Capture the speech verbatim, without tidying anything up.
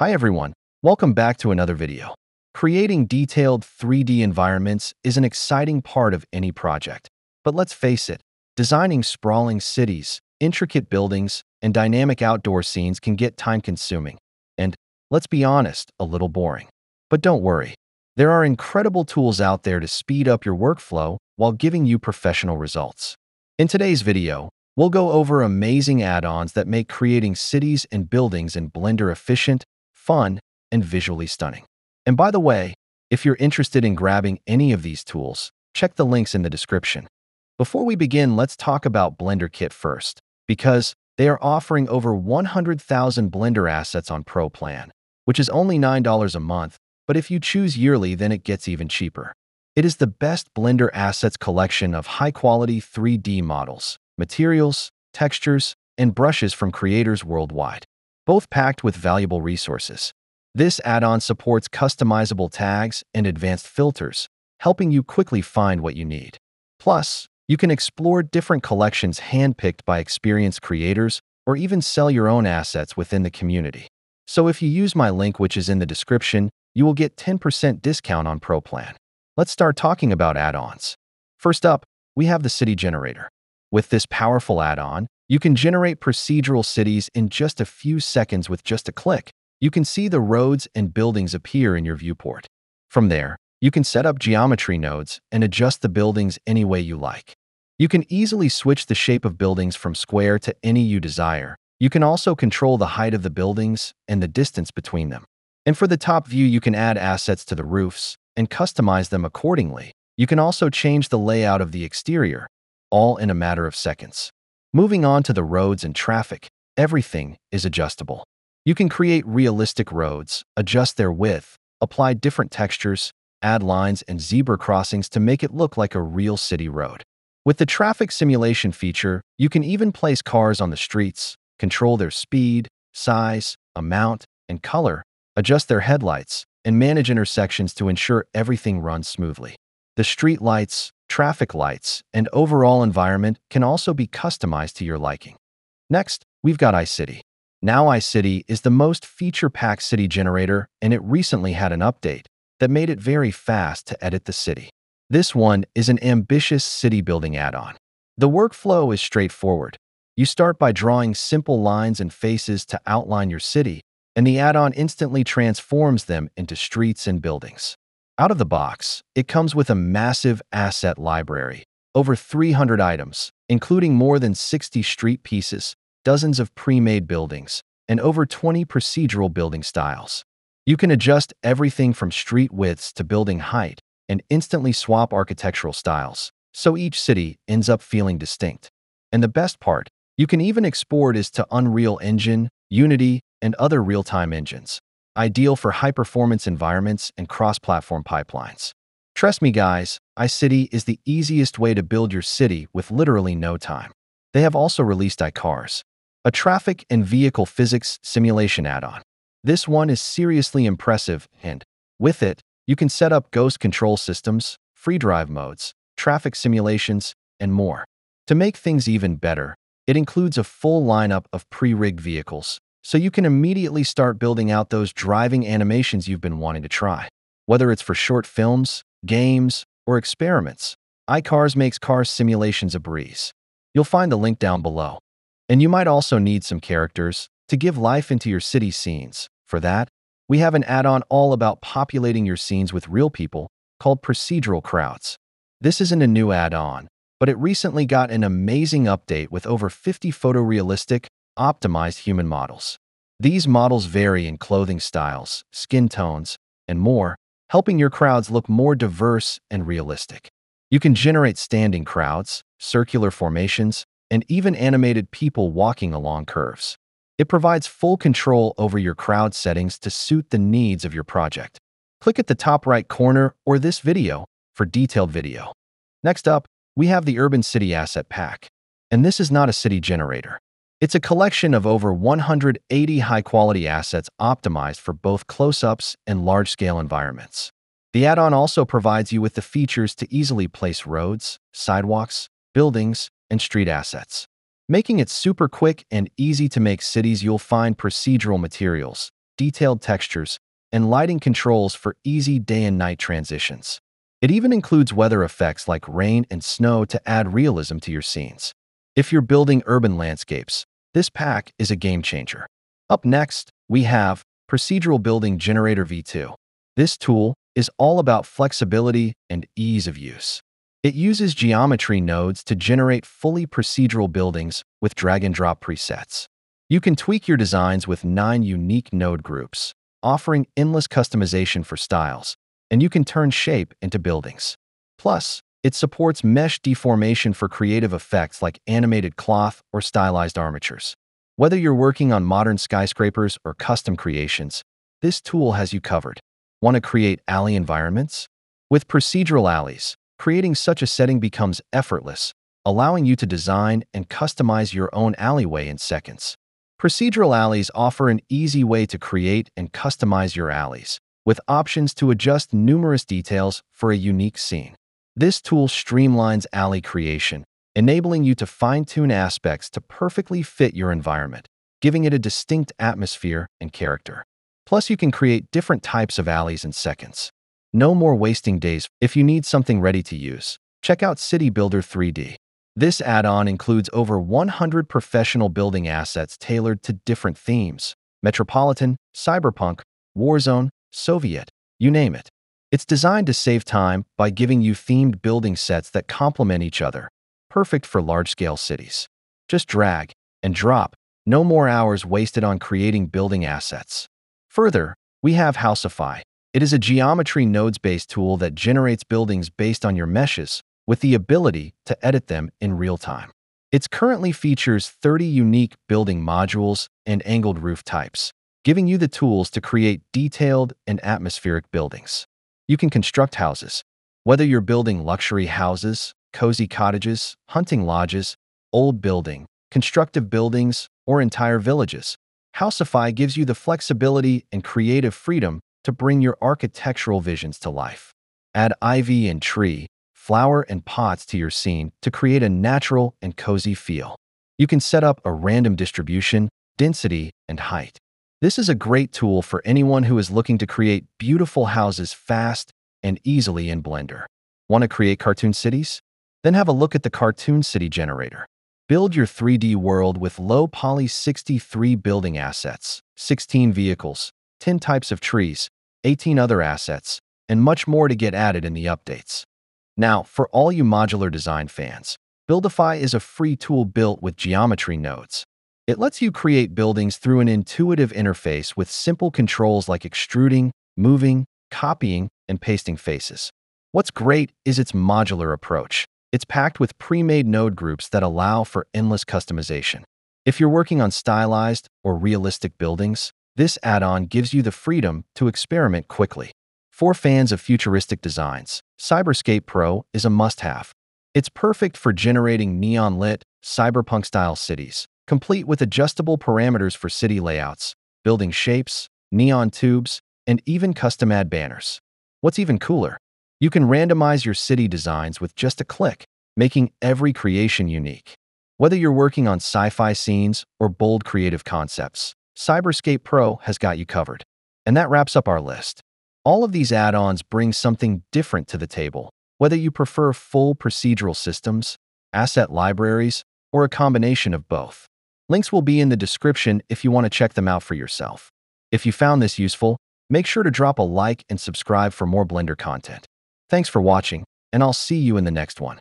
Hi everyone, welcome back to another video. Creating detailed three D environments is an exciting part of any project. But let's face it, designing sprawling cities, intricate buildings, and dynamic outdoor scenes can get time-consuming and, let's be honest, a little boring. But don't worry, there are incredible tools out there to speed up your workflow while giving you professional results. In today's video, we'll go over amazing add-ons that make creating cities and buildings in Blender efficient, fun, and visually stunning. And by the way, if you're interested in grabbing any of these tools, check the links in the description. Before we begin, let's talk about BlenderKit first, because they are offering over one hundred thousand Blender assets on Pro Plan, which is only nine dollars a month, but if you choose yearly, then it gets even cheaper. It is the best Blender assets collection of high-quality three D models, materials, textures, and brushes from creators worldwide, both packed with valuable resources. This add-on supports customizable tags and advanced filters, helping you quickly find what you need. Plus, you can explore different collections handpicked by experienced creators or even sell your own assets within the community. So if you use my link, which is in the description, you will get ten percent discount on Pro Plan. Let's start talking about add-ons. First up, we have the City Generator. With this powerful add-on, you can generate procedural cities in just a few seconds with just a click. You can see the roads and buildings appear in your viewport. From there, you can set up geometry nodes and adjust the buildings any way you like. You can easily switch the shape of buildings from square to any you desire. You can also control the height of the buildings and the distance between them. And for the top view, you can add assets to the roofs and customize them accordingly. You can also change the layout of the exterior, all in a matter of seconds. Moving on to the roads and traffic, everything is adjustable. You can create realistic roads, adjust their width, apply different textures, add lines and zebra crossings to make it look like a real city road. With the traffic simulation feature, you can even place cars on the streets, control their speed, size, amount, and color, adjust their headlights, and manage intersections to ensure everything runs smoothly. The street lights, traffic lights, and overall environment can also be customized to your liking. Next, we've got iCity. Now iCity is the most feature-packed city generator, and it recently had an update that made it very fast to edit the city. This one is an ambitious city building add-on. The workflow is straightforward. You start by drawing simple lines and faces to outline your city, and the add-on instantly transforms them into streets and buildings. Out of the box, it comes with a massive asset library, over three hundred items, including more than sixty street pieces, dozens of pre-made buildings, and over twenty procedural building styles. You can adjust everything from street widths to building height and instantly swap architectural styles, so each city ends up feeling distinct. And the best part, you can even export it to Unreal Engine, Unity, and other real-time engines. Ideal for high-performance environments and cross-platform pipelines. Trust me guys, iCity is the easiest way to build your city with literally no time. They have also released iCars, a traffic and vehicle physics simulation add-on. This one is seriously impressive and, with it, you can set up ghost control systems, free drive modes, traffic simulations, and more. To make things even better, it includes a full lineup of pre-rigged vehicles, so you can immediately start building out those driving animations you've been wanting to try. Whether it's for short films, games, or experiments, iCars makes car simulations a breeze. You'll find the link down below. And you might also need some characters to give life into your city scenes. For that, we have an add-on all about populating your scenes with real people called Procedural Crowds. This isn't a new add-on, but it recently got an amazing update with over fifty photorealistic, optimized human models. These models vary in clothing styles, skin tones, and more, helping your crowds look more diverse and realistic. You can generate standing crowds, circular formations, and even animated people walking along curves. It provides full control over your crowd settings to suit the needs of your project. Click at the top right corner or this video for detailed video. Next up, we have the Urban City Asset Pack. And this is not a city generator. It's a collection of over one hundred eighty high-quality assets optimized for both close-ups and large-scale environments. The add-on also provides you with the features to easily place roads, sidewalks, buildings, and street assets, making it super quick and easy to make cities. You'll find procedural materials, detailed textures, and lighting controls for easy day and night transitions. It even includes weather effects like rain and snow to add realism to your scenes. If you're building urban landscapes, this pack is a game changer. Up next, we have Procedural Building Generator V two. This tool is all about flexibility and ease of use. It uses geometry nodes to generate fully procedural buildings with drag-and-drop presets. You can tweak your designs with nine unique node groups, offering endless customization for styles, and you can turn shape into buildings. Plus, it supports mesh deformation for creative effects like animated cloth or stylized armatures. Whether you're working on modern skyscrapers or custom creations, this tool has you covered. Want to create alley environments? With procedural alleys, creating such a setting becomes effortless, allowing you to design and customize your own alleyway in seconds. Procedural alleys offer an easy way to create and customize your alleys, with options to adjust numerous details for a unique scene. This tool streamlines alley creation, enabling you to fine-tune aspects to perfectly fit your environment, giving it a distinct atmosphere and character. Plus, you can create different types of alleys in seconds. No more wasting days. If you need something ready to use, check out City Builder three D. This add-on includes over one hundred professional building assets tailored to different themes: metropolitan, cyberpunk, warzone, Soviet, you name it. It's designed to save time by giving you themed building sets that complement each other, perfect for large-scale cities. Just drag and drop, no more hours wasted on creating building assets. Further, we have Housify. It is a geometry nodes-based tool that generates buildings based on your meshes, with the ability to edit them in real time. It currently features thirty unique building modules and angled roof types, giving you the tools to create detailed and atmospheric buildings. You can construct houses, whether you're building luxury houses, cozy cottages, hunting lodges, old building, constructive buildings, or entire villages. Housify gives you the flexibility and creative freedom to bring your architectural visions to life. Add ivy and tree, flower and pots to your scene to create a natural and cozy feel. You can set up a random distribution, density, and height. This is a great tool for anyone who is looking to create beautiful houses fast and easily in Blender. Want to create cartoon cities? Then have a look at the Cartoon City Generator. Build your three D world with low-poly sixty-three building assets, sixteen vehicles, ten types of trees, eighteen other assets, and much more to get added in the updates. Now, for all you modular design fans, Buildify is a free tool built with geometry nodes. It lets you create buildings through an intuitive interface with simple controls like extruding, moving, copying, and pasting faces. What's great is its modular approach. It's packed with pre-made node groups that allow for endless customization. If you're working on stylized or realistic buildings, this add-on gives you the freedom to experiment quickly. For fans of futuristic designs, Cyberscape Pro is a must-have. It's perfect for generating neon-lit, cyberpunk-style cities, complete with adjustable parameters for city layouts, building shapes, neon tubes, and even custom ad banners. What's even cooler? You can randomize your city designs with just a click, making every creation unique. Whether you're working on sci-fi scenes or bold creative concepts, Cyberscape Pro has got you covered. And that wraps up our list. All of these add-ons bring something different to the table, whether you prefer full procedural systems, asset libraries, or a combination of both. Links will be in the description if you want to check them out for yourself. If you found this useful, make sure to drop a like and subscribe for more Blender content. Thanks for watching, and I'll see you in the next one.